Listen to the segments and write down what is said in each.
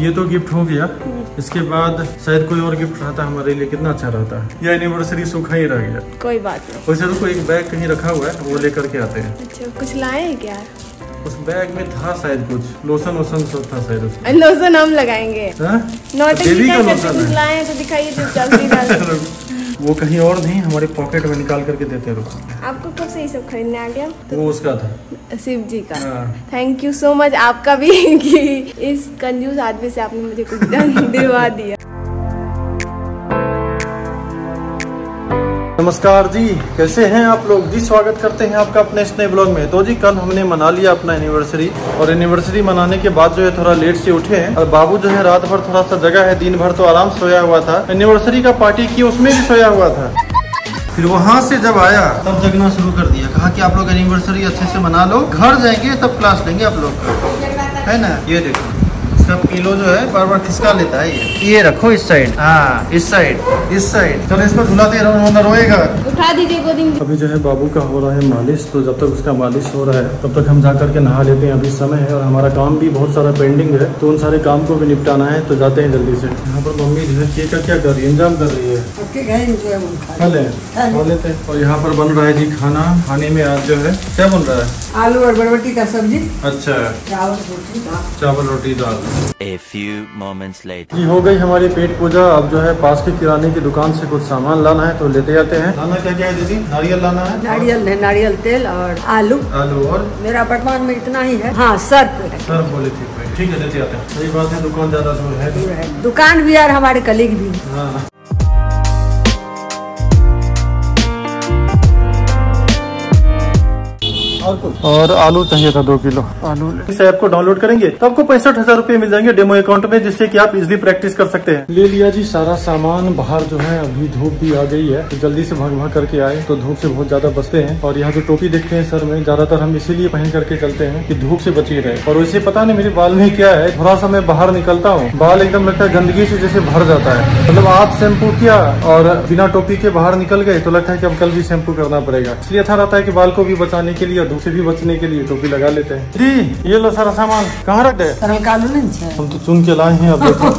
ये तो गिफ्ट हो गया, इसके बाद शायद कोई और गिफ्ट रहता हमारे लिए कितना अच्छा रहता है। ये एनिवर्सरी सूखा ही रह गया, कोई बात नहीं। वैसे तो कोई एक बैग कहीं रखा हुआ है, वो लेकर के आते हैं। अच्छा, कुछ लाए हैं क्या? उस बैग में था शायद कुछ लोशन था शायद उसमें। लोशन हम लगाएंगे, लाए तो दिखाइए वो कहीं और नहीं, हमारे पॉकेट में निकाल करके देते हैं। आपको कब से ये सब खरीदने आ गया? तो वो उसका था, शिव जी का। थैंक यू सो मच आपका भी कि इस कंजूस आदमी से आपने मुझे कुछ दिलवा दिया। नमस्कार जी, कैसे हैं आप लोग जी? स्वागत करते हैं आपका अपने इस नए ब्लॉग में। तो जी कल हमने मना लिया अपना एनिवर्सरी, और एनिवर्सरी मनाने के बाद जो है थोड़ा लेट से उठे हैं, और बाबू जो है रात भर थोड़ा सा जगा है, दिन भर तो आराम सोया हुआ था। एनिवर्सरी का पार्टी किया उसमें भी सोया हुआ था, फिर वहाँ से जब आया तब जगना शुरू कर दिया। कहा कि आप लोग एनिवर्सरी अच्छे से मना लो, घर जाएंगे तब क्लास लेंगे आप लोग, है ना। ये देखो इसका पीलो जो है बार बार खिसका लेता है, ये रखो इस साइड, हाँ इस साइड, इस साइड। चलो इसको झूला दे रहा हूँ, ना रोएगा। उठा दीजिए गोदी। अभी जो है बाबू का हो रहा है मालिश, तो जब तक उसका मालिश हो रहा है तब तक हम जा करके नहा लेते हैं। अभी समय है और हमारा काम भी बहुत सारा पेंडिंग है, तो उन सारे काम को भी निपटाना है, तो जाते हैं जल्दी से। यहाँ पर मम्मी जो है केक का क्या कर रही है, इंतजाम कर रही है, खा लेते हैं। और यहाँ पर बन रहा है जी खाना। खाने में आज जो है क्या बन रहा है? आलू और बरबटी का सब्जी। अच्छा, चावल रोटी दाल। A few moments later। हो गई हमारी पेट पूजा। अब जो है पास के किराने की दुकान से कुछ सामान लाना है, तो लेते जाते हैं। लाना क्या क्या है दीदी? नारियल लाना है, नारियल है, नारियल तेल और आलू। आलू और मेरा अपार्टमेंट में इतना ही है। हाँ सर्फ, सर्फ बोले थे, ठीक है लेते आते हैं। सही बात है, दुकान ज्यादा दूर है, दुकान भी यार हमारे कलीग भी। हाँ और आलू चाहिए था 2 किलो आलू। इस ऐप को डाउनलोड करेंगे तो आपको 65,000 रूपए मिल जाएंगे डेमो अकाउंट में, जिससे कि आप इजिली प्रैक्टिस कर सकते हैं। ले लिया जी सारा सामान। बाहर जो है अभी धूप भी आ गई है, तो जल्दी से भाग करके आए तो धूप से बहुत ज्यादा बचते हैं। और यहाँ जो टोपी देखते हैं सर में, ज्यादातर हम इसीलिए पहन करके चलते हैं कि धूप से बची रहे। और वैसे पता नहीं मेरे बाल में क्या है, थोड़ा सा मैं बाहर निकलता हूँ बाल एकदम लगता है गंदगी से जैसे भर जाता है। मतलब आज शैम्पू किया और बिना टोपी के बाहर निकल गए, तो लगता है की अब कल भी शैम्पू करना पड़ेगा। इसलिए अच्छा रहता है की बाल को भी बचाने के लिए, से भी बचने के लिए टोपी लगा लेते हैं। जी ये लो सारा सामान, कहाँ रख दे? हम तो चुन के लाए हैं। अब देखो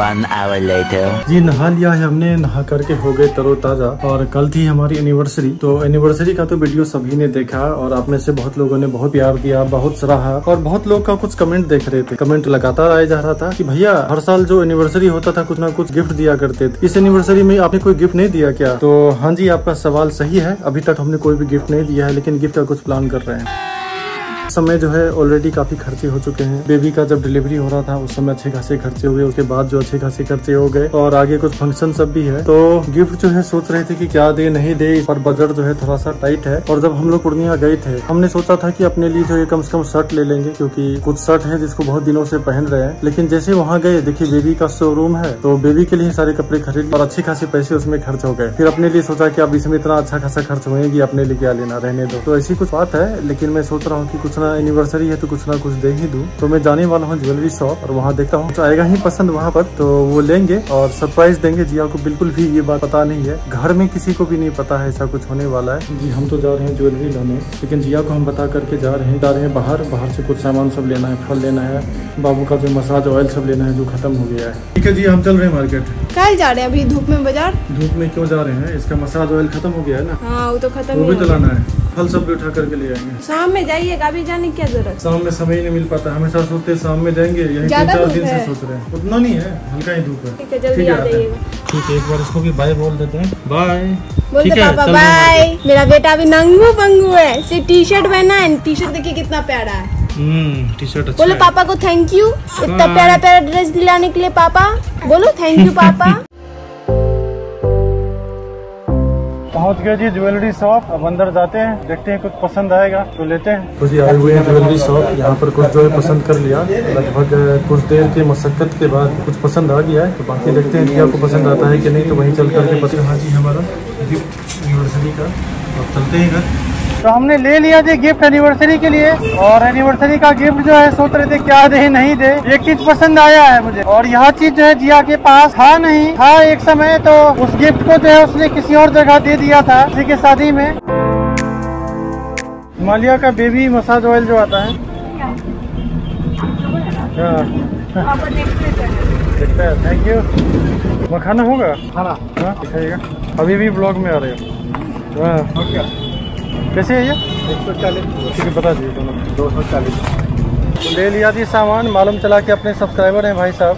1 hour later। जी नहा लिया है हमने, नहा करके हो गए तरोताजा। और कल थी हमारी एनिवर्सरी, तो एनिवर्सरी का तो वीडियो सभी ने देखा, और आप में से बहुत लोगों ने बहुत प्यार किया, बहुत सराहा। और बहुत लोग का कुछ कमेंट देख रहे थे, कमेंट लगातार आया जा रहा था कि भैया हर साल जो एनिवर्सरी होता था कुछ ना कुछ गिफ्ट दिया करते थे, इस एनिवर्सरी में आपने कोई गिफ्ट नहीं दिया क्या? तो हाँ जी आपका सवाल सही है, अभी तक हमने कोई भी गिफ्ट नहीं दिया है, लेकिन गिफ्ट का कुछ प्लान कर रहे हैं। समय जो है ऑलरेडी काफी खर्चे हो चुके हैं। बेबी का जब डिलीवरी हो रहा था उस समय अच्छे खासे खर्चे हुए, उसके बाद जो अच्छे खासे खर्चे हो गए, और आगे कुछ फंक्शन सब भी है। तो गिफ्ट जो है सोच रहे थे कि क्या दे नहीं दे, पर बजट जो है थोड़ा सा टाइट है। और जब हम लोग पूर्णिया गए थे, हमने सोचा था कि अपने लिए जो है कम से कम शर्ट ले लेंगे, क्योंकि कुछ शर्ट है जिसको बहुत दिनों से पहन रहे हैं। लेकिन जैसे वहाँ गए, देखिये बेबी का शोरूम है, तो बेबी के लिए सारे कपड़े खरीद और अच्छे खासे पैसे उसमें खर्च हो गए। फिर अपने लिए सोचा की अब इसमें इतना अच्छा खासा खर्च होने की, अपने लिए क्या लेना, रहने दो। तो ऐसी कुछ बात है, लेकिन मैं सोच रहा हूँ की कुछ एनिवर्सरी है तो कुछ ना कुछ दे ही दूं। तो मैं जाने वाला हूँ ज्वेलरी शॉप, और वहाँ देखता हूँ तो आएगा ही पसंद वहाँ पर, तो वो लेंगे और सरप्राइज देंगे। जिया को बिल्कुल भी ये बात पता नहीं है, घर में किसी को भी नहीं पता है ऐसा कुछ होने वाला है। जी हम तो जा रहे हैं ज्वेलरी लाने, लेकिन जिया को हम बता करके जा रहे हैं बाहर। बाहर से कुछ सामान सब लेना है, फल लेना है, बाबू का जो मसाज ऑयल सब लेना है जो खत्म हो गया है। ठीक है जी, हम चल रहे हैं मार्केट। कल जा रहे हैं अभी धूप में बाजार? धूप में क्यों जा रहे हैं, इसका मसाज ऑयल खत्म हो गया है ना, वो तो खत्म, वो भी तो लाना है। फल सब भी उठा करके ले आएंगे। शाम में जाइएगा, अभी जाने की क्या जरूरत? शाम में समय ही नहीं मिल पाता, हमेशा सोचते शाम में जाएंगे, यही 3-4 दिन से सोच रहे हैं। उतना नहीं है, हल्का ही धूप है। ठीक है जल्दी आ जाइएगा। ठीक है एक बार इसको भी बाय बोल देते हैं। बाय बोल दे पापा, बाय। मेरा बेटा अभी नंगू पंगू है, सिर्फ टी शर्ट पहना है, टी शर्ट देखिए कितना प्यारा है। टी शर्ट अच्छा। बोलो पापा को थैंक यू, इतना प्यारा प्यारा ड्रेस दिलाने के लिए पापा। बोलो थैंक यू पापा। पहुँच गए जी ज्वेलरी शॉप, अब अंदर जाते हैं, देखते हैं कुछ पसंद आएगा तो लेते हैं। तो जी आए हुए हैं ज्वेलरी शॉप, यहाँ पर कुछ जो है पसंद कर लिया, लगभग कुछ देर के मशक्कत के बाद कुछ पसंद आ गया है। तो बाकी देखते हैं कि आपको पसंद आता है कि नहीं, तो वहीं चल करके पता। हाँ जी हमारा गिफ्ट एनिवर्सरी का, अब चलते हैं घर। तो हमने ले लिया जी गिफ्ट एनिवर्सरी के लिए, और एनिवर्सरी का गिफ्ट जो है सोच रहे थे क्या दे नहीं दे, एक चीज पसंद आया है मुझे। और यह चीज जो है जिया के पास था नहीं, था एक समय, तो उस गिफ्ट को जो है उसने किसी और जगह दे दिया था, किसी के शादी में। हिमालय का बेबी मसाज ऑयल जो आता है देखते हैं। Thank you. वहाँ खाना होगा, खाना दिखाइएगा। अभी भी ब्लॉग में आ रहे हो। हाँ क्या कैसे है ये? 140 बता दीजिए दोनों। 240 ले लिया जी सामान। मालूम चला कि अपने सब्सक्राइबर हैं भाई साहब।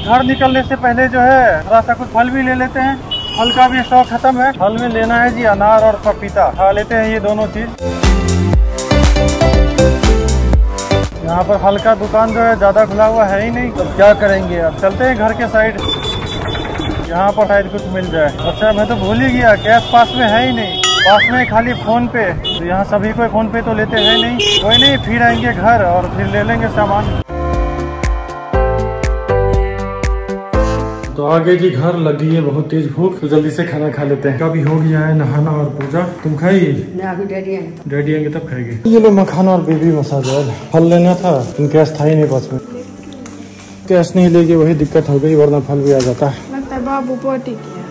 घर निकलने से पहले जो है थोड़ा सा कुछ फल भी ले लेते हैं। फल का भी स्टॉक खत्म है। फल में लेना है जी अनार और पपीता। खा लेते हैं ये दोनों चीज। यहाँ पर फल का दुकान जो है ज़्यादा खुला हुआ है ही नहीं, तो क्या करेंगे अब। चलते हैं घर के साइड, यहाँ पर शायद कुछ मिल जाए। अच्छा मैं तो भूल ही गया, कैश पास में है ही नहीं, पास में खाली फ़ोन पे। तो यहाँ सभी को फ़ोन पे तो लेते हैं नहीं। कोई नहीं, फिर आएंगे घर और फिर ले लेंगे सामान। तो आगे की घर लगी है बहुत तेज भूख, तो जल्दी से खाना खा लेते हैं। कभी हो गया है नहाना और पूजा। तुम खाइए, डैडी आएंगे तब खाएंगे। ये लो मखाना और बेबी मसाज ऑयल। फल लेना था, तुम कैश था ही नहीं पास में। कैश नहीं लेके वही दिक्कत हो गई, वरना फल भी आ जाता है।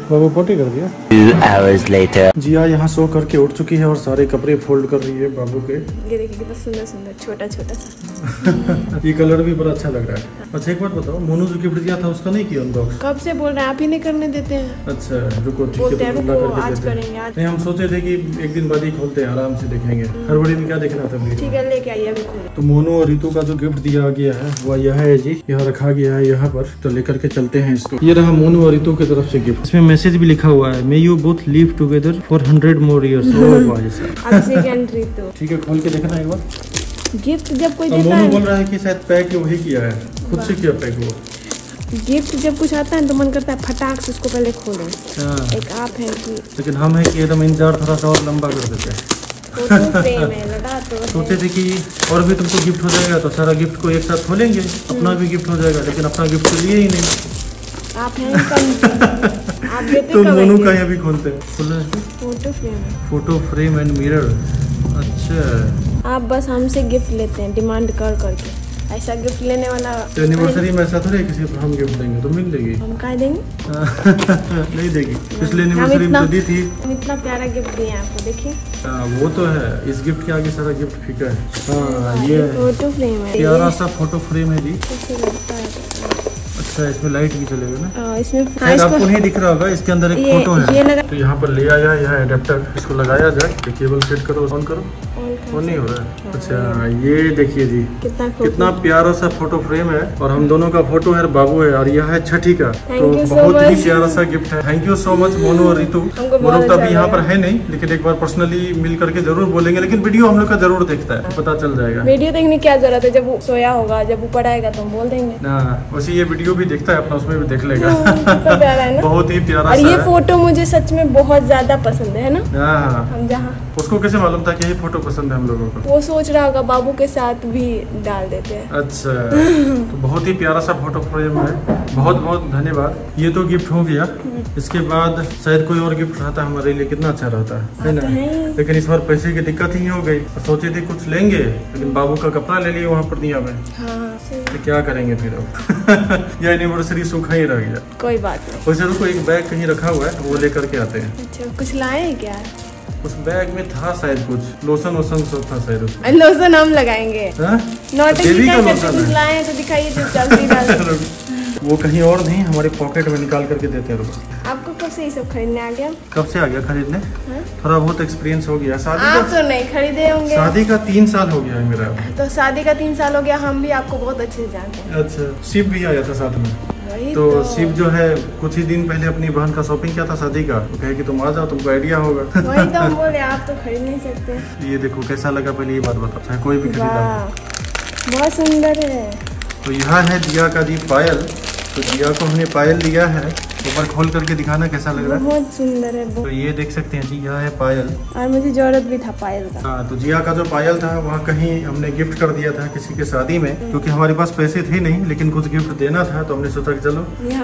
बाबू पोटी कर दिया। जिया यहाँ सो करके उठ चुकी है और सारे कपड़े फोल्ड कर रही है बाबू के। ये देखिए कितना सुंदर सुंदर छोटा छोटा। ये कलर भी बड़ा अच्छा लग रहा है। अच्छा एक बात बताओ, मोनू जो गिफ्ट दिया था उसका नहीं किया अनबॉक्स? कब से बोल रहे हैं, आप ही नहीं करने देते हैं। अच्छा रुको ठीक है, आज करेंगे। नहीं हम सोचे थे कि एक दिन बाद ही खोलते हैं, आराम से देखेंगे। हर बड़ी में क्या देखना था। ठीक है लेके आइए अभी खोलो। तो मोनू और रितु का जो गिफ्ट दिया गया है वह यह है जी, यहाँ रखा गया है यहाँ पर। तो लेकर के चलते हैं इसको। ये रहा मोनू और रितु की तरफ से गिफ्ट। इसमें मैसेज भी लिखा हुआ है, may you both live together for 100 more years। ठीक है खोल के देखना एक बार। गिफ्ट जब कोई देता है, बोल रहा है कि शायद पैक वही किया है, खुद से किया पैक वो। गिफ्ट जब कुछ आता है तो मन करता है फटाक से उसको पहले खोलें। एक आप है कि, लेकिन हम है कि एकदम इंतजार थोड़ा सा और लंबा कर देते हैं। सोचते थे कि और भी तुमको गिफ्ट हो जाएगा तो सारा गिफ्ट को एक साथ खोलेंगे, अपना भी गिफ्ट हो जाएगा, लेकिन अपना गिफ्ट तो लिए ही नहीं। आप हैं तो मोनू का यहाँ भी खोलते हैं। Photo frame and mirror. अच्छा आप बस हमसे गिफ्ट लेते हैं डिमांड कर करके। ऐसा गिफ्ट लेने वाला तो एनिवर्सरी में ऐसा थोड़ी किसी को हम गिफ्ट देंगे तो मिल देगी। हम कह देंगे नहीं देगी। पिछले एनिवर्सरी में दी थी। हम इतना प्यारा गिफ्ट दिए आपको, देखिए। वो तो है, इस गिफ्ट के आगे सारा गिफ्ट फीका है। ये फोटो फ्रेम है, प्यारा सा फोटो फ्रेम है जी। अच्छा इसमें लाइट भी चलेगा ना, इसमें आपको नहीं दिख रहा होगा। इसके अंदर एक फोटो है, तो यहाँ पर ले आया यहाँ एडेप्टर, इसको लगाया जाए। केबल सेट करो, ऑन करो, वो नहीं हो रहा है। अच्छा ये देखिए जी कितना प्यारा सा फोटो फ्रेम है और हम दोनों का फोटो है, बाबू है और यह है छठी का। तो बहुत ही प्यारा सा गिफ्ट है। Thank you so much Monu और रितु। वो लोग तो अभी यहाँ पर है नहीं, लेकिन एक बार पर्सनली मिल करके जरूर बोलेंगे। लेकिन वीडियो हम लोग का जरूर देखता है, पता चल जाएगा। वीडियो देखने की क्या जरूरत है, जब सोया होगा जब ऊपर आएगा तो हम बोल देंगे। वैसे ये वीडियो भी देखता है अपना, उसमें भी देख लेगा। बहुत ही प्यारा। और ये फोटो मुझे सच में बहुत ज्यादा पसंद है ना। हम जहाँ, उसको कैसे मालूम था कि ये फोटो पसंद है हम लोगों को? वो सोच रहा होगा, बाबू के साथ भी डाल देते हैं। अच्छा तो बहुत ही प्यारा सा फोटो फ्रेम है। बहुत बहुत धन्यवाद। ये तो गिफ्ट हो गया। इसके बाद शायद कोई और गिफ्ट रहता हमारे लिए कितना अच्छा रहता है ना। लेकिन इस बार पैसे की दिक्कत ही हो गई। सोचे थे कुछ लेंगे, लेकिन बाबू का कपड़ा ले लिए वहाँ पर दिया में। तो क्या करेंगे फिर अब। यह एनिवर्सरी सूखा ही रह गया। कोई बात नहीं। वैसे रुको, एक बैग कहीं रखा हुआ है, वो लेकर के आते हैं। अच्छा कुछ लाए क्या? उस बैग में था शायद कुछ लोशन वोशन सब था शायद। उसमें लोशन हम लगाएंगे। लाए तो दिखाइए वो कहीं और नहीं, हमारे पॉकेट में निकाल करके देते हैं। आपको कब से ये सब खरीदने आ गया? कब से आ गया खरीदने? थोड़ा बहुत एक्सपीरियंस हो गया। शादी का तो नहीं खरीदे होंगे। शादी का 3 साल हो गया है मेरा। तो शादी का 3 साल हो गया, हम भी आपको बहुत अच्छे से जानते हैं। अच्छा शिव भी आया था साथ में। तो शिव जो है कुछ ही दिन पहले अपनी बहन का शॉपिंग किया था शादी का। तो कहे कि तुम आ जाओ, तुमको आइडिया होगा। वही तो हम बोले आप तो खरीद नहीं सकते। ये देखो कैसा लगा, पहले ये बात बताओ। चाहे कोई भी खरीदा, बहुत सुंदर है। तो यहाँ है दिया का जी पायल। तो दिया को हमने पायल दिया है। ऊपर खोल करके दिखाना कैसा लग रहा है। बहुत सुंदर है। तो ये देख सकते हैं जी, यह है पायल। और मुझे जरूरत भी था पायल का। हाँ तो जिया का जो पायल था वहाँ कहीं हमने गिफ्ट कर दिया था किसी के शादी में, क्योंकि हमारे पास पैसे थे नहीं, लेकिन कुछ गिफ्ट देना था तो हमने सोचा कि चलो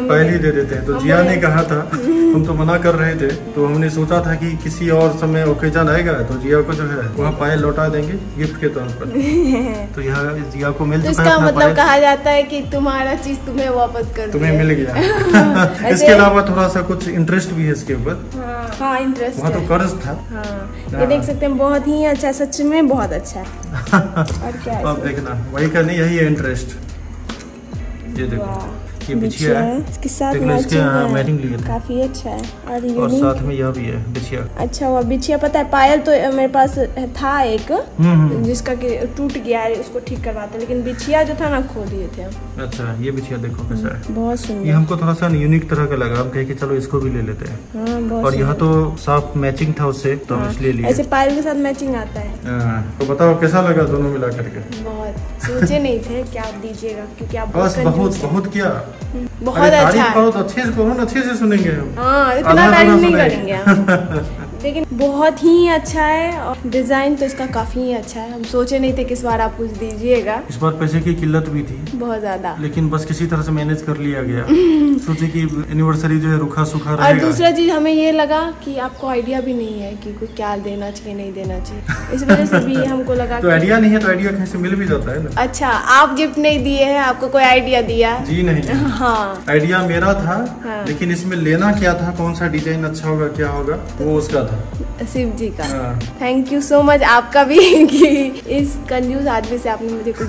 पायल ही दे देते हैं। तो जिया ने कहा था, हम तो मना कर रहे थे, तो हमने सोचा था कि किसी और समय ओकेजन आएगा तो जिया को जो है वहाँ पायल लौटा देंगे गिफ्ट के तौर पर। तो यहाँ जिया को मिल चुका है। मतलब कहा जाता है की तुम्हारा चीज तुम्हें वापस कर, तुम्हें मिल गया। इसके अलावा थोड़ा सा कुछ इंटरेस्ट भी है इसके ऊपर। हाँ, इंटरेस्ट वहाँ तो कर्ज था। ये देख सकते हैं, बहुत ही अच्छा, सच में बहुत अच्छा है। और क्या है आप देखना, वही का नहीं, यही है इंटरेस्ट। ये देखो ये बिछिया है, इसके साथ मैचिंग ली है, काफी अच्छा है। और साथ में यह भी है बिछिया। अच्छा वो बिछिया पता है पायल तो मेरे पास था एक जिसका कि टूट गया है, उसको ठीक करवाते, लेकिन बिछिया जो था ना खो दिए थे। अच्छा ये बिछिया देखो कैसा है, बहुत सुंदर। ये हमको थोड़ा सा यूनिक तरह का लगा, हम कहे कि चलो इसको भी ले लेते हैं। और यहाँ तो साफ मैचिंग था उससे, तो हम इसलिए लिए। ऐसे पायल के साथ मैचिंग आता है। तो बताओ कैसा लगा दोनों मिला करके? बहुत, सोचे नहीं थे क्या आप दीजिएगा, क्योंकि आप बस बहुत किया, बहुत अच्छा है। अच्छे से करो ना, अच्छे से सुनेंगे हम। हाँ इतना टाइम नहीं करेंगे लेकिन बहुत ही अच्छा है। और डिजाइन तो इसका काफी ही अच्छा है, हम सोचे नहीं थे कि इस बार आप कुछ दीजिएगा। इस बार पैसे की किल्लत भी थी बहुत ज्यादा, लेकिन बस किसी तरह से मैनेज कर लिया गया। सोचे कि एनिवर्सरी जो है रुखा सूखा रहेगा। और दूसरा चीज हमें ये लगा कि आपको आइडिया भी नहीं है कि कुछ क्या देना चाहिए नहीं देना चाहिए, इस वजह से भी हमको लगा। तो आइडिया नहीं है तो आइडिया कहीं से मिल भी जाता है ना। अच्छा आप गिफ्ट नहीं दिए है, आपको कोई आइडिया दिया? जी नहीं, हाँ आइडिया मेरा था, लेकिन इसमें लेना क्या था, कौन सा डिजाइन अच्छा होगा क्या होगा, वो उसका था, शिव जी का। थैंक यू सो मच आपका भी कि इस कंजूस आदमी से आपने मुझे कुछ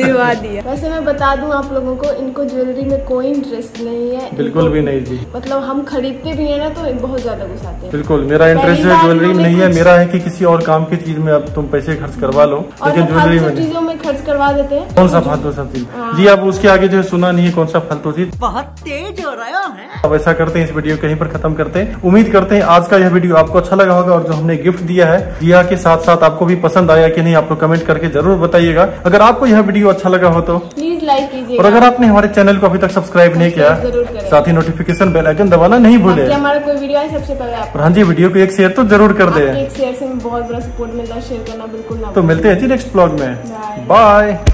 दिलवा दिया। वैसे मैं बता दूं आप लोगों को, इनको ज्वेलरी में कोई इंटरेस्ट नहीं है, बिल्कुल भी नहीं जी। मतलब हम खरीदते भी है ना तो बहुत ज्यादा गुस्साते हैं। बिल्कुल मेरा इंटरेस्ट ज्वेलरी में नहीं है, मेरा है कि किसी और काम की चीज में अब तुम पैसे खर्च करवा लो, लेकिन ज्वेलरी में चीजों में खर्च करवा देते हैं। कौन सा फालतू सब चीज जी, आप उसके आगे जो सुना नहीं है कौन सा फालतू चीज। बहुत तेज हो रहा है। अब ऐसा करते हैं इस वीडियो कहीं पर खत्म करते हैं। उम्मीद करते हैं आज का यह वीडियो आपको अच्छा लगा होगा, और जो हमने गिफ्ट दिया है दिया के साथ साथ आपको भी पसंद आया कि नहीं आप लोग कमेंट करके जरूर बताइएगा। अगर आपको यह वीडियो अच्छा लगा हो तो प्लीज लाइक कीजिए, और अगर आपने हमारे चैनल को अभी तक सब्सक्राइब नहीं किया, साथ ही नोटिफिकेशन बेल आइकन दबाना नहीं भूले। हमारा कोई वीडियो है सबसे पहले आप, हाँ जी वीडियो को एक शेयर तो जरूर कर दे, एक शेयर से बहुत बड़ा सपोर्ट मिलता है, शेयर करना बिल्कुल ना। तो मिलते हैं जी नेक्स्ट ब्लॉग में, बाय।